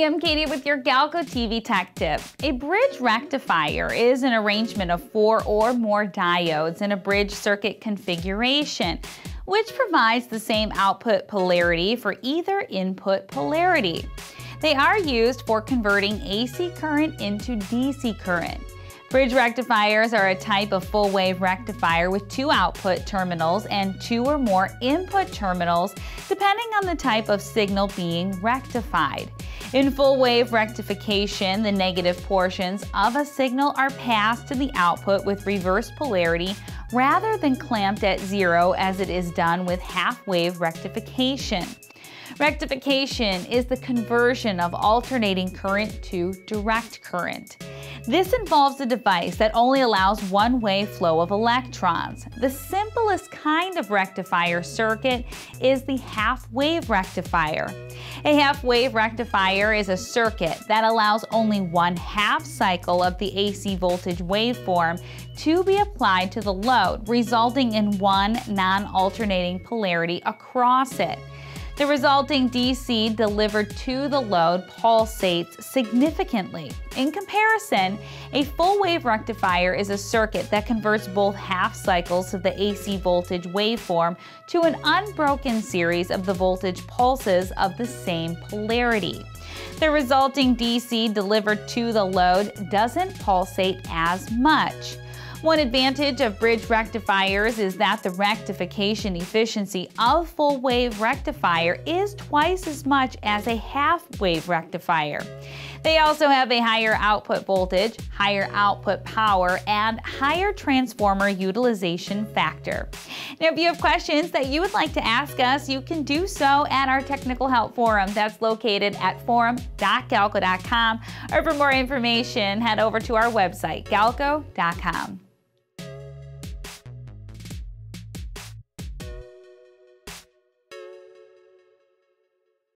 Hey, I'm Katie with your GalcoTV Tech Tip. A bridge rectifier is an arrangement of 4 or more diodes in a bridge circuit configuration, which provides the same output polarity for either input polarity. They are used for converting AC current into DC current. Bridge rectifiers are a type of full-wave rectifier with 2 output terminals and 2 or more input terminals, depending on the type of signal being rectified. In full-wave rectification, the negative portions of a signal are passed to the output with reverse polarity rather than clamped at 0 as it is done with half-wave rectification. Rectification is the conversion of alternating current to direct current. This involves a device that only allows one-way flow of electrons. The simplest kind of rectifier circuit is the half-wave rectifier. A half-wave rectifier is a circuit that allows only one half cycle of the AC voltage waveform to be applied to the load, resulting in one non-alternating polarity across it. The resulting DC delivered to the load pulsates significantly. In comparison, a full-wave rectifier is a circuit that converts both half cycles of the AC voltage waveform to an unbroken series of the voltage pulses of the same polarity. The resulting DC delivered to the load doesn't pulsate as much. One advantage of bridge rectifiers is that the rectification efficiency of full-wave rectifier is twice as much as a half-wave rectifier. They also have a higher output voltage, higher output power, and higher transformer utilization factor. Now, if you have questions that you would like to ask us, you can do so at our Technical Help Forum that's located at forum.galco.com. Or for more information, head over to our website, galco.com.